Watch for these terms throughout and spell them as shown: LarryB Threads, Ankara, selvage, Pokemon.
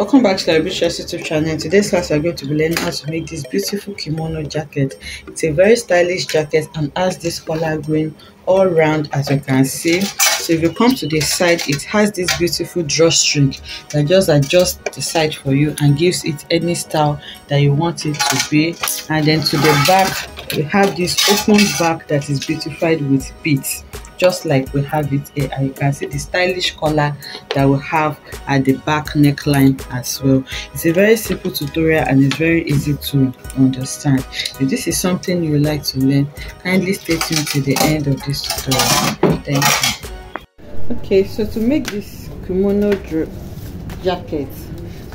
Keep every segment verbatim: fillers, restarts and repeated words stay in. Welcome back to LarryB Threads YouTube channel. In today's class we are going to be learning how to make this beautiful kimono jacket. It's a very stylish jacket and has this color green all round, as you can see. So if you come to the side, it has this beautiful drawstring that just adjusts the side for you and gives it any style that you want it to be. And then to the back, we have this open back that is beautified with beads, just like we have it here, and you can see the stylish collar that we have at the back neckline as well. It's a very simple tutorial and it's very easy to understand. If this is something you would like to learn, kindly stay tuned to the end of this tutorial. Thank you. Okay, so to make this kimono jacket,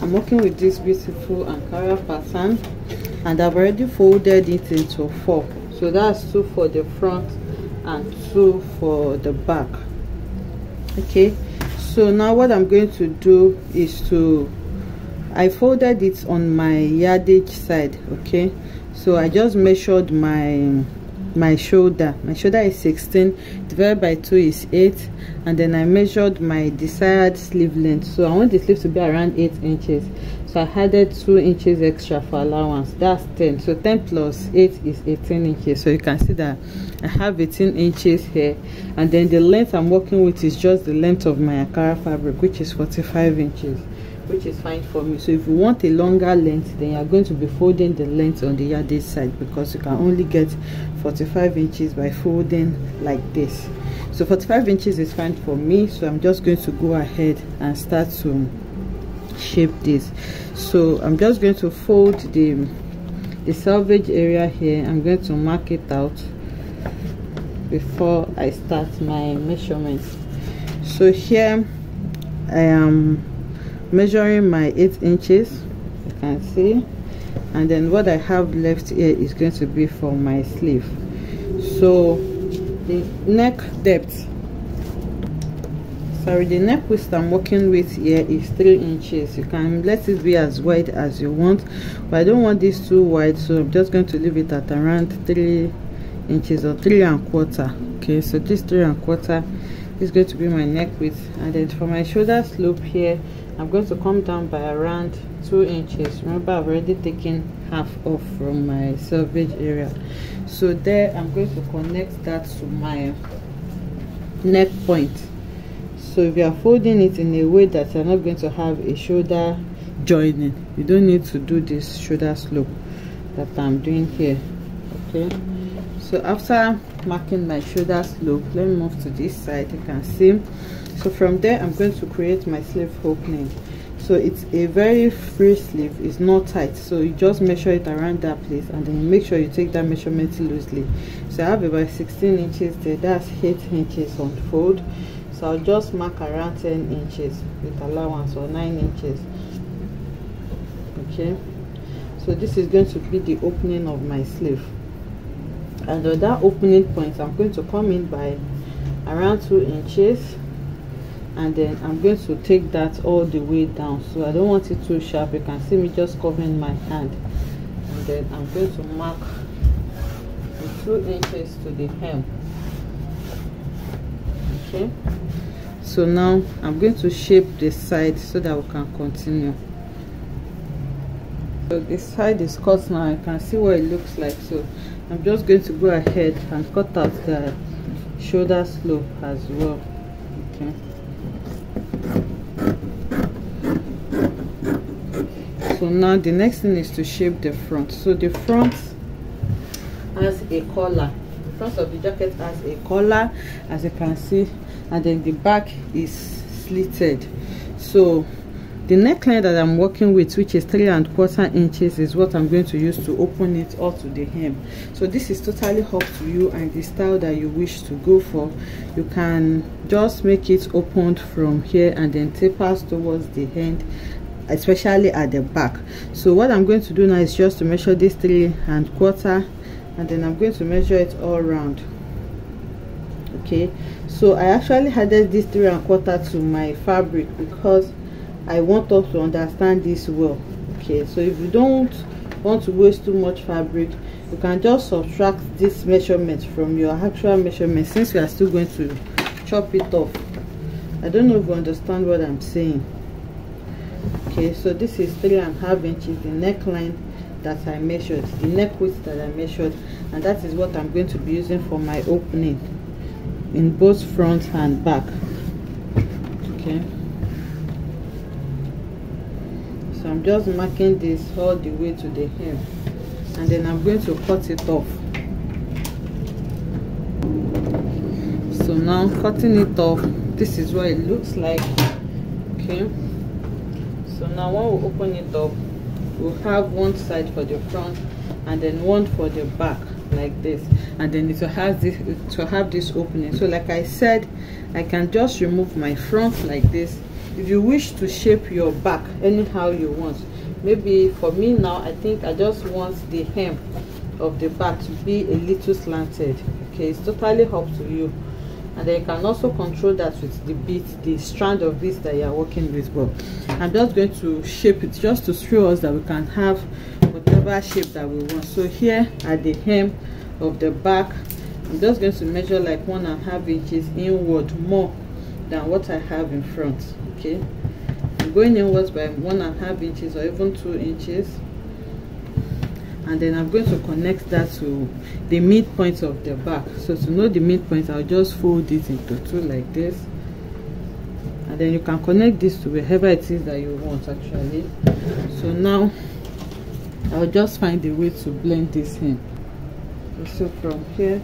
I'm working with this beautiful Ankara pattern, and I've already folded it into four. So that's two for the front and two for the back. Okay, so now what I'm going to do is to I folded it on my yardage side. Okay, so I just measured my my shoulder. My shoulder is sixteen divided by two is eight, and then I measured my desired sleeve length. So I want the sleeve to be around eight inches, so I added two inches extra for allowance. That's ten. So ten plus eight is eighteen inches. So you can see that I have eighteen inches here, and then the length I'm working with is just the length of my Ankara fabric, which is forty-five inches, which is fine for me. So if you want a longer length, then you're going to be folding the length on the yardage side, because you can only get forty-five inches by folding like this. So forty-five inches is fine for me. So I'm just going to go ahead and start to shape this. So I'm just going to fold the the selvage area here. I'm going to mark it out before I start my measurements. So here I am measuring my eight inches, you can see, and then what I have left here is going to be for my sleeve. So the neck depth sorry the neck width I'm working with here is three inches. You can let it be as wide as you want, but I don't want this too wide, so I'm just going to leave it at around three inches or three and quarter. Okay, so this three and quarter is going to be my neck width. And then for my shoulder slope here, I'm going to come down by around two inches. Remember, I've already taken half off from my selvage area, so there I'm going to connect that to my neck point. So if you are folding it in a way that you're not going to have a shoulder joining, you don't need to do this shoulder slope that I'm doing here. Okay, so after marking my shoulder slope, let me move to this side. You can see, so from there I'm going to create my sleeve opening. So it's a very free sleeve, it's not tight, so you just measure it around that place, and then make sure you take that measurement loosely. So I have about sixteen inches there, that's eight inches on fold, so I'll just mark around ten inches with allowance, or nine inches. Okay, so this is going to be the opening of my sleeve, and on that opening point I'm going to come in by around two inches, and then I'm going to take that all the way down. So I don't want it too sharp. You can see me just covering my hand, and then I'm going to mark the two inches to the hem. Okay, so now I'm going to shape this side so that we can continue. So this side is cut now. You can see what it looks like. So I'm just going to go ahead and cut out the shoulder slope as well. Okay, so now the next thing is to shape the front. So the front has a collar, the front of the jacket has a collar, as you can see, and then the back is slitted. So the neckline that I'm working with, which is three and quarter inches, is what I'm going to use to open it up to the hem. So this is totally up to you and the style that you wish to go for. You can just make it opened from here and then tapers towards the end, especially at the back. So what I'm going to do now is just to measure this three and quarter, and then I'm going to measure it all round. Okay, so I actually added this three and quarter to my fabric because I want us to understand this well. Okay, so if you don't want to waste too much fabric, you can just subtract this measurement from your actual measurement, since we are still going to chop it off. I don't know if you understand what I'm saying. Okay, so this is three and a half inches, the neckline that I measured, the neck width that I measured, and that is what I'm going to be using for my opening in both front and back. Okay, so I'm just marking this all the way to the hem, and then I'm going to cut it off. So now cutting it off, this is what it looks like. Okay, so now when we open it up, we'll have one side for the front and then one for the back like this, and then it will have this to have this opening. So like I said, I can just remove my front like this. If you wish to shape your back anyhow you want, maybe for me now I think I just want the hem of the back to be a little slanted. Okay, it's totally up to you, and then you can also control that with the bead, the strand of beads that you are working with. But I'm just going to shape it just to show us that we can have whatever shape that we want. So here at the hem of the back, I'm just going to measure like one and a half inches inward more than what I have in front. Okay, I'm going inwards by one and a half inches or even two inches, and then I'm going to connect that to the midpoint of the back. So to know the midpoint, I'll just fold it into two like this, and then you can connect this to wherever it is that you want actually. So now I'll just find a way to blend this in. So from here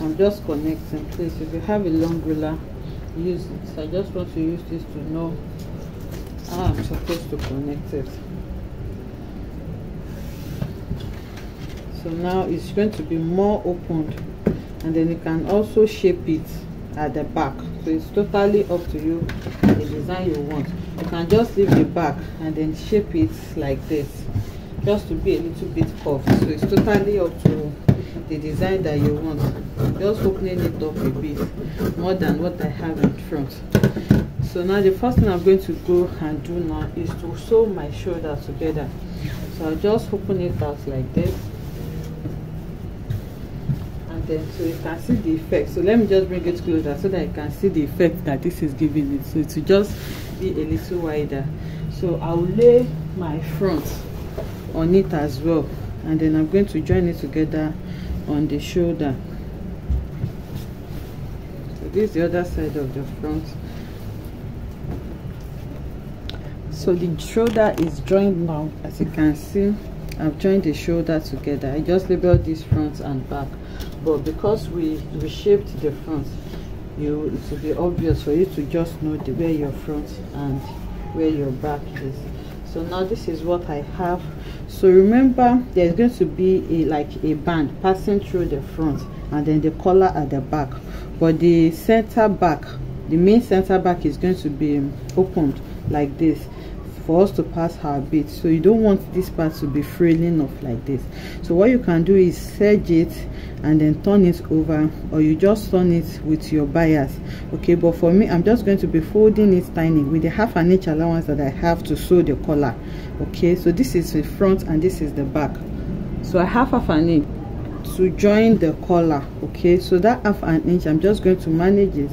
I'm just connecting. Please, if you have a long ruler, use it. So I just want to use this to know how I'm supposed to connect it. So now it's going to be more opened, and then you can also shape it at the back. So it's totally up to you the design you want. You can just leave the back and then shape it like this, just to be a little bit curved. So it's totally up to the design that you want. Just opening it up a bit more than what I have in front. So now the first thing I'm going to go and do now is to sew my shoulders together. So I'll just open it out like this, so you can see the effect. So let me just bring it closer so that you can see the effect that this is giving it. So it will just be a little wider. So I'll lay my front on it as well, and then I'm going to join it together on the shoulder. So this is the other side of the front. So the shoulder is joined now. As you can see, I've joined the shoulder together. I just labeled this front and back, but because we we shaped the front, you it will be obvious for you to just know the where your front and where your back is. So now this is what I have. So remember, there's going to be a like a band passing through the front and then the collar at the back, but the center back, the main center back, is going to be opened like this for us to pass our bead. So you don't want this part to be frailing off like this. So what you can do is serge it and then turn it over, or you just turn it with your bias. Okay, but for me, I'm just going to be folding it tiny with the half an inch allowance that I have to sew the collar. Okay, so this is the front and this is the back. So I have half an inch to join the collar. Okay, so that half an inch, I'm just going to manage it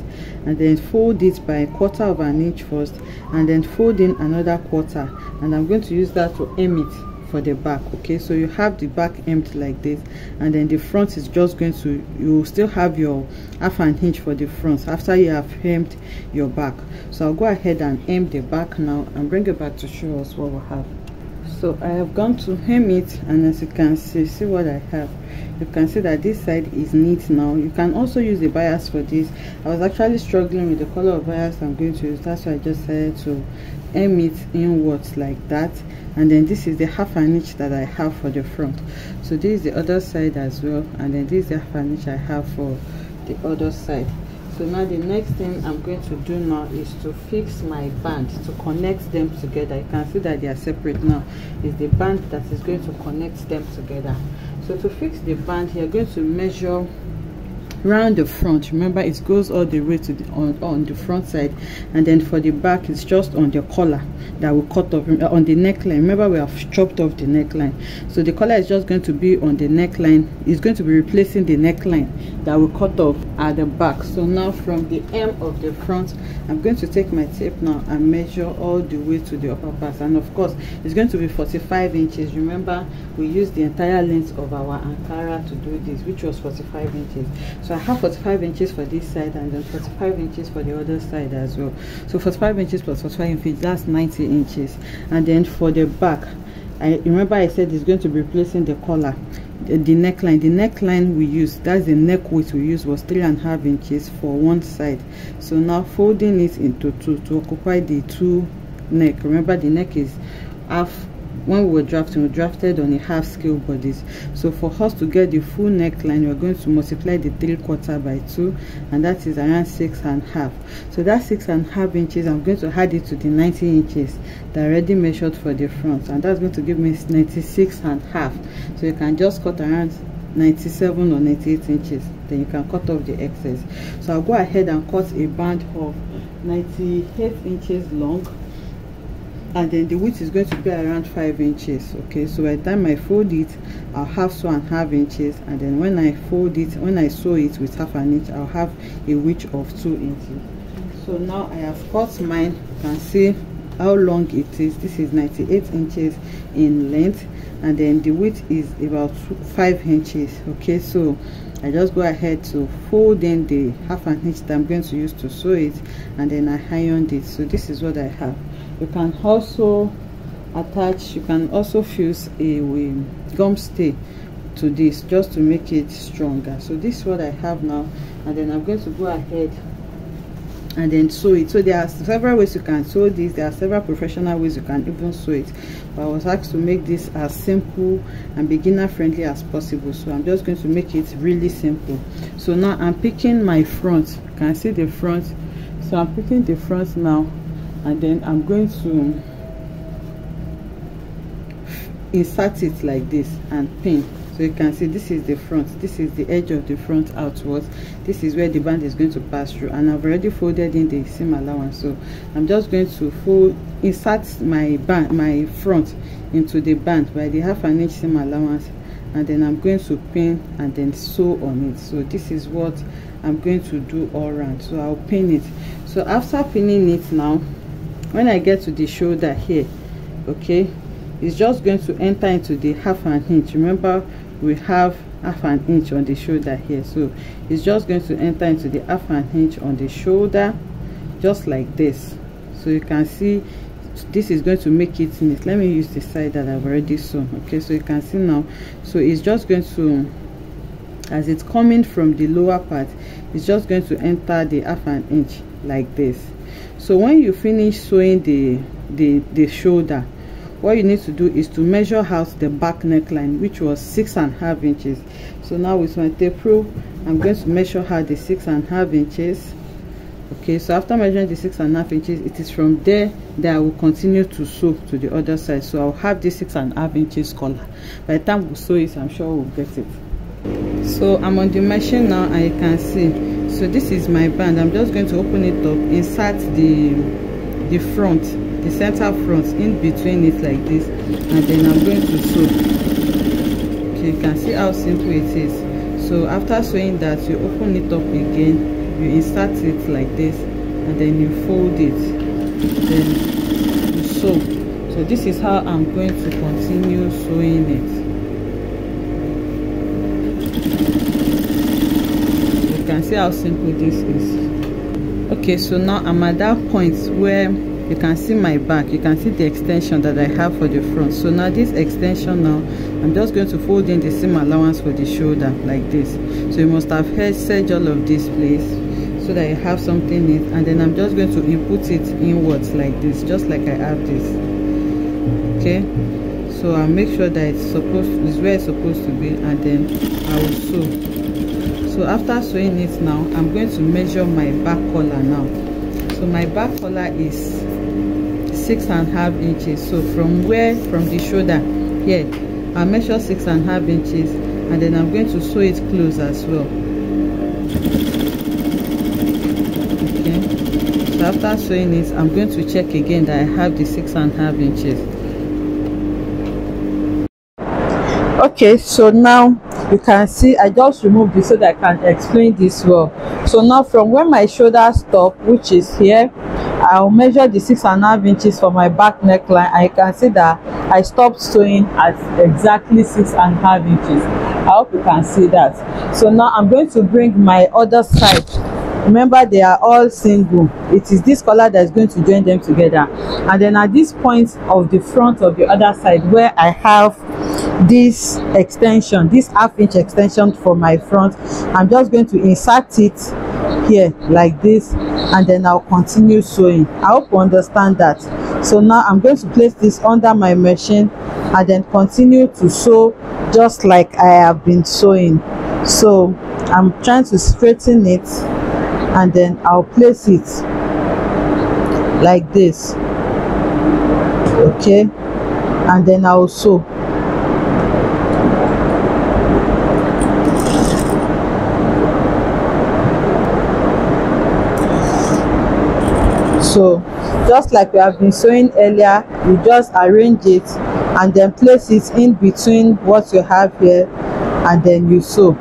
and then fold it by a quarter of an inch first, and then fold in another quarter, and I'm going to use that to hem it for the back. Okay, so you have the back hemmed like this, and then the front is just going to, you still have your half an inch for the front after you have hemmed your back. So I'll go ahead and hem the back now and bring it back to show us what we have. So I have gone to hem it, and as you can see, see what I have. You can see that this side is neat now. You can also use the bias for this. I was actually struggling with the color of bias I'm going to use. That's why I just decided to hem it inwards like that. And then this is the half an inch that I have for the front. So this is the other side as well. And then this is the half an inch I have for the other side. So now the next thing I'm going to do now is to fix my band to connect them together. You can see that they are separate now. It's the band that is going to connect them together. So to fix the band, you're going to measure round the front. Remember, it goes all the way to the on, on the front side, and then for the back it's just on the collar that will cut off on the neckline. Remember, we have chopped off the neckline, so the collar is just going to be on the neckline. It's going to be replacing the neckline that will cut off at the back. So now from the hem of the front, I'm going to take my tape now and measure all the way to the upper part, and of course it's going to be forty-five inches. Remember, we use the entire length of our Ankara to do this, which was forty-five inches. So I have forty-five inches for this side and then forty-five inches for the other side as well. So forty-five inches plus forty-five inches, that's ninety inches. And then for the back, I remember I said it's going to be replacing the collar. The, the neckline, the neckline we use, that's the neck width we use, was three and a half inches for one side. So now folding it into two to occupy the two neck. Remember, the neck is half. When we were drafting, we drafted on a half scale bodies. So for us to get the full neckline, we're going to multiply the three quarter by two, and that is around six and a half. So that's six and a half inches. I'm going to add it to the ninety inches that I already measured for the front, and that's going to give me ninety-six and a half. So you can just cut around ninety-seven or ninety-eight inches, then you can cut off the excess. So I'll go ahead and cut a band of ninety-eight inches long, and then the width is going to be around five inches. Okay, so by the time I fold it, I'll have two and a half inches, and then when I fold it, when I sew it with half an inch, I'll have a width of two inches. So now I have cut mine. You can see how long it is. This is ninety-eight inches in length, and then the width is about five inches. Okay, so I just go ahead to fold in the half an inch that I'm going to use to sew it, and then I ironed it. So this is what I have. You can also attach, you can also fuse a gum stay to this just to make it stronger. So this is what I have now, and then I'm going to go ahead and then sew it. So there are several ways you can sew this. There are several professional ways you can even sew it, but I was asked to make this as simple and beginner friendly as possible, so I'm just going to make it really simple. So now I'm picking my front. You can see the front. So I'm picking the front now, and then I'm going to insert it like this and pin. So you can see this is the front, this is the edge of the front outwards, this is where the band is going to pass through, and I've already folded in the seam allowance. So I'm just going to fold, insert my band, my front into the band by the half an inch seam allowance, and then I'm going to pin and then sew on it. So this is what I'm going to do all around. So I'll pin it. So after pinning it now, when I get to the shoulder here, okay, it's just going to enter into the half an inch. Remember, we have half an inch on the shoulder here, so it's just going to enter into the half an inch on the shoulder, just like this. So you can see this is going to make it neat. Let me use the side that I've already sewn. Okay, so you can see now, so it's just going to, as it's coming from the lower part, it's just going to enter the half an inch like this. So when you finish sewing the the the shoulder, what you need to do is to measure out the back neckline, which was six and a half inches. So now with my tape rule, I'm going to measure out the six and a half inches. Okay, so after measuring the six and a half inches, it is from there that I will continue to sew to the other side. So I'll have this six and a half inches collar. By the time we sew it, I'm sure we'll get it. So I'm on the machine now, and you can see. So this is my band. I'm just going to open it up, insert the the front. The center front in between it like this, and then I'm going to sew. Okay, you can see how simple it is. So after sewing that, you open it up again, you insert it like this, and then you fold it, then you sew. So this is how I'm going to continue sewing it. You can see how simple this is. Okay, so now I'm at that point where you can see my back, you can see the extension that I have for the front. So now this extension now, I'm just going to fold in the seam allowance for the shoulder like this. So you must have heard said all of this place, so that you have something neat. And then I'm just going to input it inwards like this, just like I have this. Okay, so I'll make sure that it's supposed, it's where it's supposed to be, and then I will sew. So after sewing it now, I'm going to measure my back collar now. So my back collar is six and a half inches. So from where, from the shoulder here, I measure six and a half inches, and then I'm going to sew it close as well. Okay, so after sewing it, I'm going to check again that I have the six and a half inches. Okay, so now you can see I just removed this so that I can explain this well. So now from where my shoulder stop, which is here, I'll measure the six and a half inches for my back neckline, and you can see that I stopped sewing at exactly six and a half inches. I hope you can see that. So now I'm going to bring my other side. Remember, they are all single. It is this color that is going to join them together. And then at this point of the front of the other side, where I have this extension, this half inch extension for my front, I'm just going to insert it here like this, and then I'll continue sewing. I hope you understand that. So now I'm going to place this under my machine and then continue to sew just like I have been sewing. So I'm trying to straighten it, and then I'll place it like this. Okay, and then I'll sew. So just like we have been sewing earlier, you just arrange it and then place it in between what you have here, and then you sew.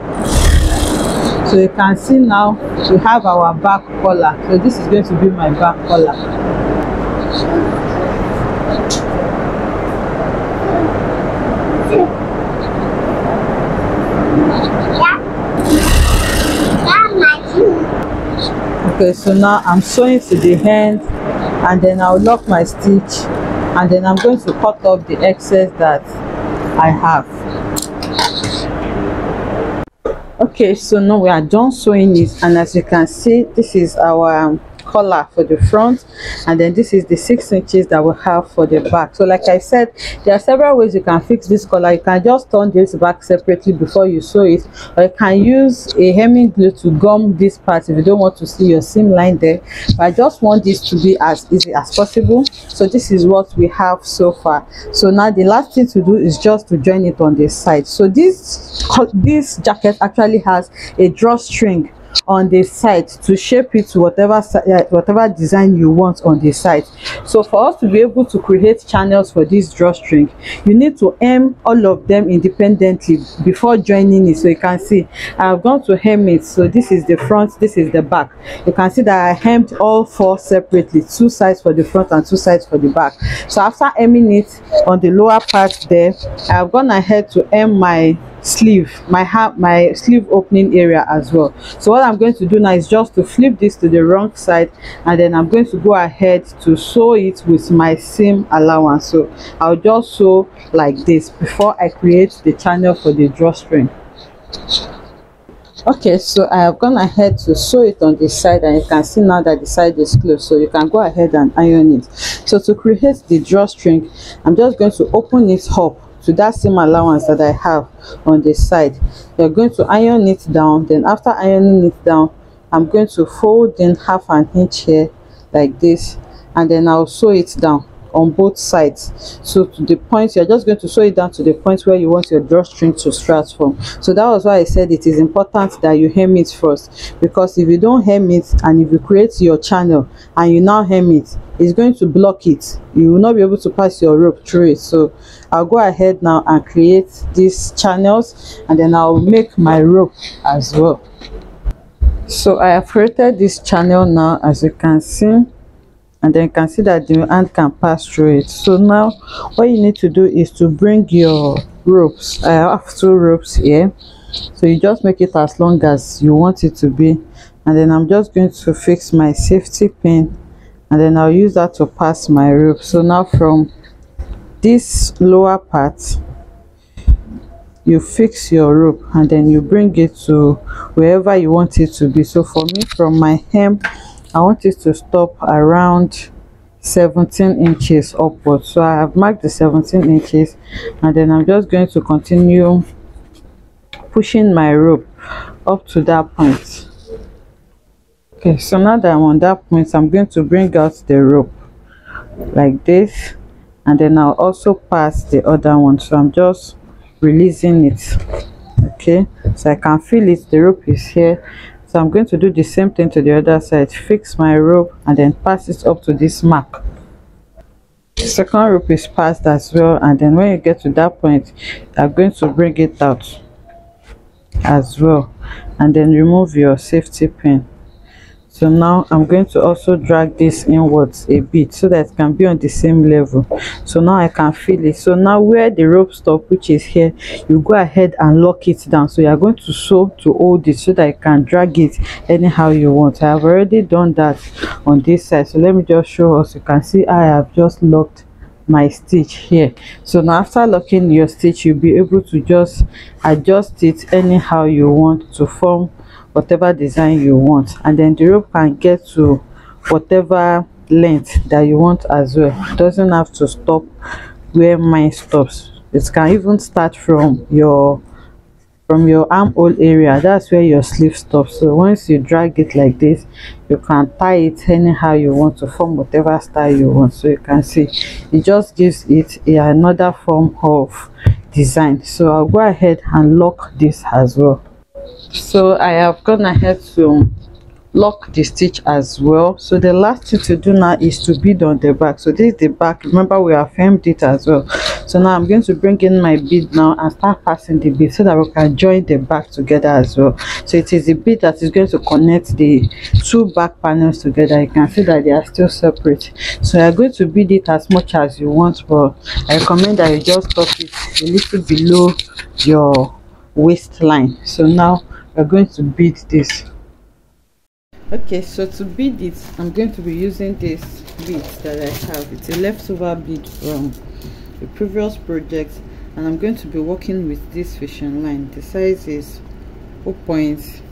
So you can see now we have our back collar. So this is going to be my back collar. Okay, so now I'm sewing to the hand, and then I'll lock my stitch, and then I'm going to cut off the excess that I have. Okay, so now we are done sewing it, and as you can see, this is our um, collar for the front, and then this is the six inches that we have for the back. So like I said, there are several ways you can fix this collar. You can just turn this back separately before you sew it, or you can use a hemming glue to gum this part if you don't want to see your seam line there. But I just want this to be as easy as possible. So this is what we have so far. So now the last thing to do is just to join it on this side. So this this jacket actually has a drawstring on the side to shape it to whatever uh, whatever design you want on the side. So for us to be able to create channels for this drawstring, you need to hem all of them independently before joining it. So you can see I've gone to hem it. So this is the front, this is the back. You can see that I hemmed all four separately, two sides for the front and two sides for the back. So after hemming it on the lower part there, I've gone ahead to hem my sleeve, my half my sleeve opening area as well. So what I'm going to do now is just to flip this to the wrong side, and then I'm going to go ahead to sew it with my seam allowance. So I'll just sew like this before I create the channel for the drawstring. Okay, so I have gone ahead to sew it on this side, and you can see now that the side is closed, so you can go ahead and iron it. So to create the drawstring, I'm just going to open it up to that seam allowance that I have on this side. You're going to iron it down. Then after ironing it down, I'm going to fold in half an inch here like this, and then I'll sew it down on both sides. So to the point, you're just going to sew it down to the point where you want your drawstring to start from. So that was why I said it is important that you hem it first, because if you don't hem it and if you create your channel and you now hem it, it's going to block it. You will not be able to pass your rope through it. So I'll go ahead now and create these channels, and then I'll make my rope as well. So I have created this channel now, as you can see, and then you can see that the hand can pass through it. So now what you need to do is to bring your ropes. I have two ropes here, so you just make it as long as you want it to be, and then I'm just going to fix my safety pin, and then I'll use that to pass my rope. So now from this lower part, you fix your rope, and then you bring it to wherever you want it to be. So for me, from my hem, I want it to stop around seventeen inches upwards. So I have marked the seventeen inches, and then I'm just going to continue pushing my rope up to that point. Okay, so now that I'm on that point, I'm going to bring out the rope like this, and then I'll also pass the other one. So I'm just releasing it. Okay, so I can feel it, the rope is here. So I'm going to do the same thing to the other side. Fix my rope and then pass it up to this mark. Second rope is passed as well, and then when you get to that point, I'm going to bring it out as well, and then remove your safety pin. So now I'm going to also drag this inwards a bit so that it can be on the same level. So now I can feel it. So now where the rope stop, which is here, you go ahead and lock it down. So you are going to sew to hold it so that you can drag it anyhow you want. I have already done that on this side, so let me just show us. You can see I have just locked my stitch here. So now after locking your stitch, you'll be able to just adjust it anyhow you want to form whatever design you want, and then the rope can get to whatever length that you want as well. It doesn't have to stop where mine stops. It can even start from your from your armhole area. That's where your sleeve stops. So once you drag it like this, you can tie it anyhow you want to form whatever style you want. So you can see it just gives it another form of design. So I'll go ahead and lock this as well. So I have gone ahead to lock the stitch as well. So the last thing to do now is to bead on the back. So this is the back. Remember, we have hemmed it as well. So now I'm going to bring in my bead now and start passing the bead so that we can join the back together as well. So it is the bead that is going to connect the two back panels together. You can see that they are still separate. So you're going to bead it as much as you want, but I recommend that you just stop it a little below your waistline. So now we're going to bead this. Okay, so to bead it, I'm going to be using this bead that I have. It's a leftover bead from the previous project, and I'm going to be working with this fishing line. The size is zero point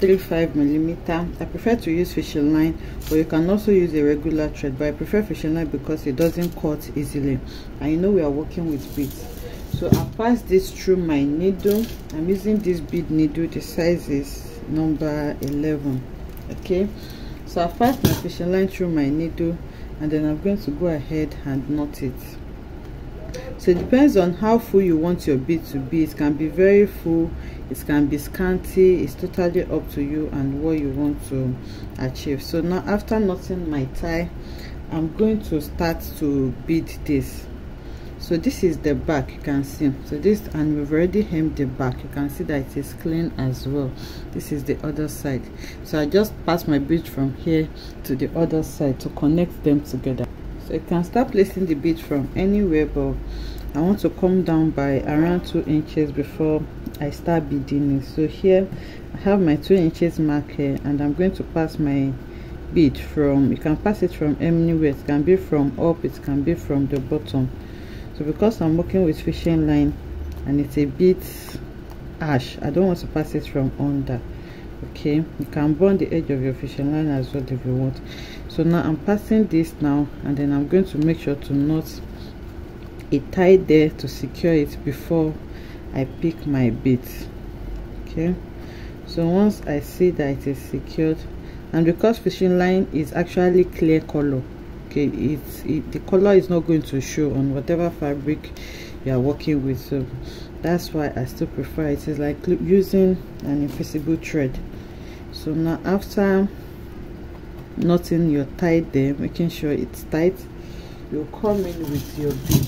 three five millimeter. I prefer to use fishing line, but you can also use a regular thread, but I prefer fishing line because it doesn't cut easily, and you know we are working with beads. So I pass this through my needle. I'm using this bead needle. The size is number eleven. Okay, so I pass my fishing line through my needle, and then I'm going to go ahead and knot it. So it depends on how full you want your bead to be. It can be very full, it can be scanty. It's totally up to you and what you want to achieve. So now after knotting my tie, I'm going to start to bead this. So this is the back, you can see. So this, and we've already hemmed the back. You can see that it is clean as well. This is the other side. So I just pass my bead from here to the other side to connect them together. So you can start placing the bead from anywhere, but I want to come down by around two inches before I start beading it. So here I have my two inches mark here, and I'm going to pass my bead from, you can pass it from anywhere. It can be from up, it can be from the bottom. So because I'm working with fishing line and it's a bit ash, I don't want to pass it from under. Okay, you can burn the edge of your fishing line as well if you want. So now I'm passing this now, and then I'm going to make sure to knot a tie there to secure it before I pick my beads. Okay, so once I see that it is secured, and because fishing line is actually clear color, it's it, the color is not going to show on whatever fabric you are working with, so that's why I still prefer it. It's like using an invisible thread. So now after knotting your tie there, making sure it's tight, you come in with your bead,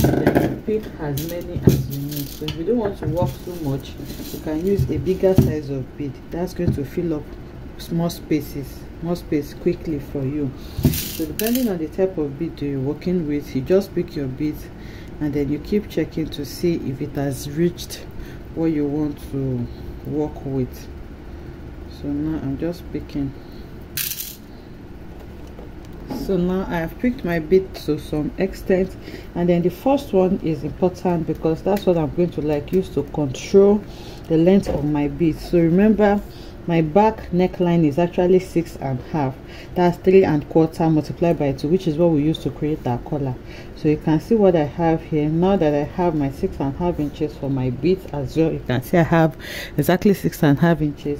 then you pick as many as you need. So if you don't want to work too much, you can use a bigger size of bead. That's going to fill up small spaces, more space quickly for you. So depending on the type of bead you're working with, you just pick your beads, and then you keep checking to see if it has reached what you want to work with. So now I'm just picking. So now I have picked my bead to some extent, and then the first one is important because that's what I'm going to like use to control the length of my bead. So remember, my back neckline is actually six and a half. That's three and quarter multiplied by two, which is what we use to create our collar. So you can see what I have here. Now that I have my six and a half inches for my beads as well, you can see I have exactly six and a half inches.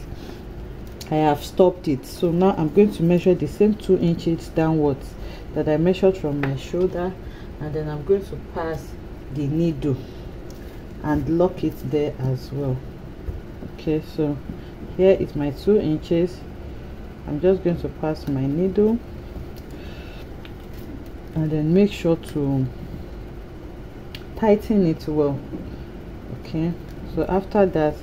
I have stopped it. So now I'm going to measure the same two inches downwards that I measured from my shoulder, and then I'm going to pass the needle and lock it there as well. Okay, so Here is my two inches. I'm just going to pass my needle and then make sure to tighten it well. Okay, so after that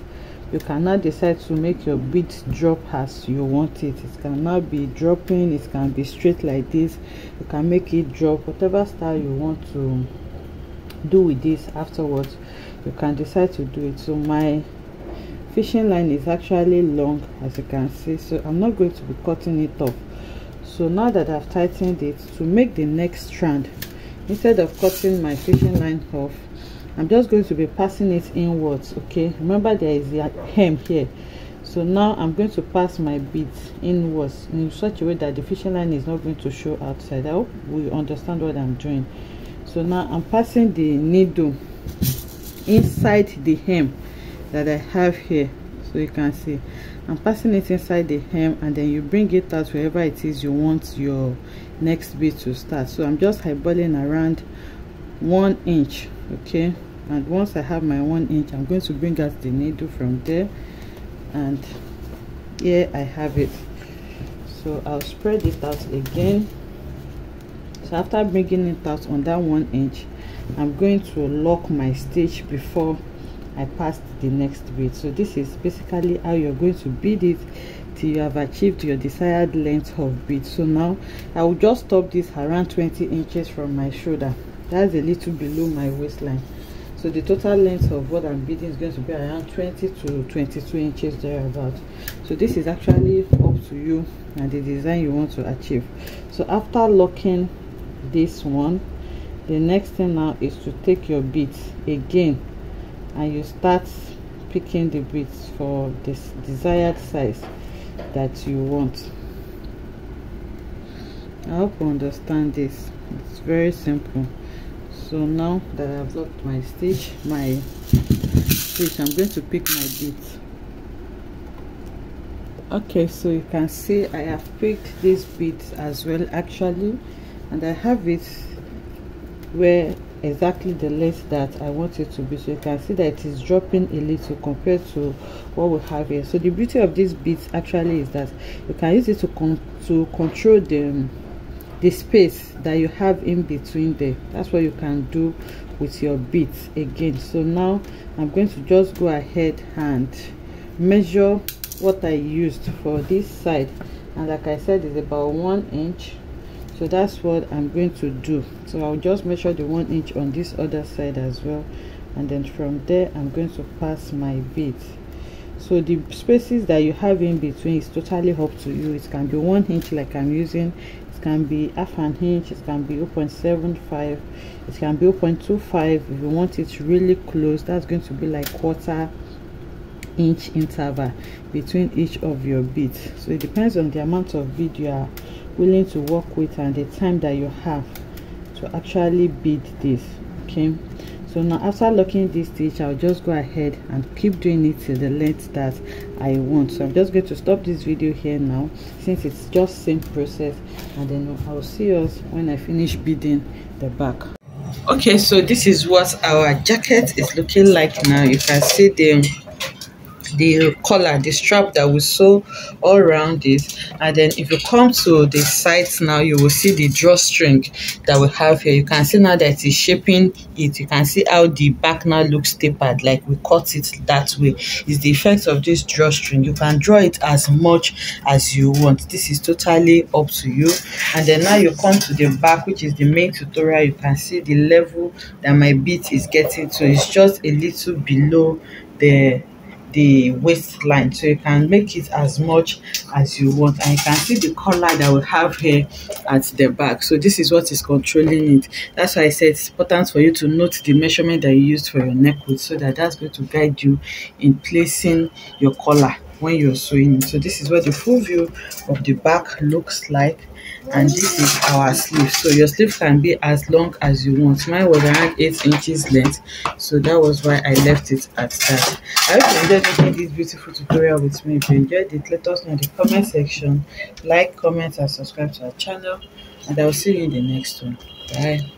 you can now decide to make your bead drop as you want it. It can now be dropping, it can be straight like this, you can make it drop whatever style you want to do with this. Afterwards you can decide to do it. So my fishing line is actually long, as you can see, so I'm not going to be cutting it off. So now that I've tightened it, to make the next strand, instead of cutting my fishing line off, I'm just going to be passing it inwards. Okay, remember there is a hem here, so now I'm going to pass my beads inwards in such a way that the fishing line is not going to show outside. I hope we understand what I'm doing. So now I'm passing the needle inside the hem that I have here, so you can see I'm passing it inside the hem, and then you bring it out wherever it is you want your next bead to start. So I'm just eyeballing around one inch. Okay, and once I have my one inch, I'm going to bring out the needle from there, and here I have it. So I'll spread it out again. So after bringing it out on that one inch, I'm going to lock my stitch before I passed the next bead. So this is basically how you're going to bead it till you have achieved your desired length of bead. So now I will just stop this around twenty inches from my shoulder. That's a little below my waistline. So the total length of what I'm beading is going to be around twenty to twenty-two inches thereabout. So this is actually up to you and the design you want to achieve. So after locking this one, the next thing now is to take your beads again, and you start picking the beads for this desired size that you want. I hope you understand this. It's very simple. So now that I've locked my stitch, my stitch, I'm going to pick my beads. Okay, so you can see I have picked these beads as well, actually, and I have it where exactly the length that I want it to be. So you can see that it is dropping a little compared to what we have here. So the beauty of these beads actually is that you can use it to con to control the the space that you have in between there. That's what you can do with your beads again. So now I'm going to just go ahead and measure what I used for this side, and like I said, it's about one inch. So that's what I'm going to do. So I'll just measure the one inch on this other side as well, and then from there I'm going to pass my beads. So the spaces that you have in between is totally up to you. It can be one inch like I'm using, it can be half an inch, it can be zero point seven five, it can be zero point two five. If you want it really close, that's going to be like quarter inch interval between each of your beads. So it depends on the amount of bead you are willing to work with and the time that you have to actually bead this. Okay, so now after locking this stitch, I'll just go ahead and keep doing it to the length that I want. So I'm just going to stop this video here now, since it's just same process, and then I'll see us when I finish beading the back. Okay, so this is what our jacket is looking like now. You can see the the collar, the strap that we sew all around this, and then if you come to the sides now, you will see the drawstring that we have here. You can see now that it's shaping it. You can see how the back now looks tapered, like we cut it that way. It's the effect of this drawstring. You can draw it as much as you want. This is totally up to you. And then now you come to the back, which is the main tutorial. You can see the level that my bead is getting to. It's just a little below the the waistline, so you can make it as much as you want. And you can see the collar that we have here at the back. So this is what is controlling it. That's why I said it's important for you to note the measurement that you used for your neck width, so that that's going to guide you in placing your collar when you're sewing. So this is what the full view of the back looks like, and this is our sleeve. So your sleeve can be as long as you want. Mine was around eight inches length, so that was why I left it at that. I hope you enjoyed making this beautiful tutorial with me. If you enjoyed it, let us know in the comment section. Like, comment, and subscribe to our channel, and I will see you in the next one. Bye.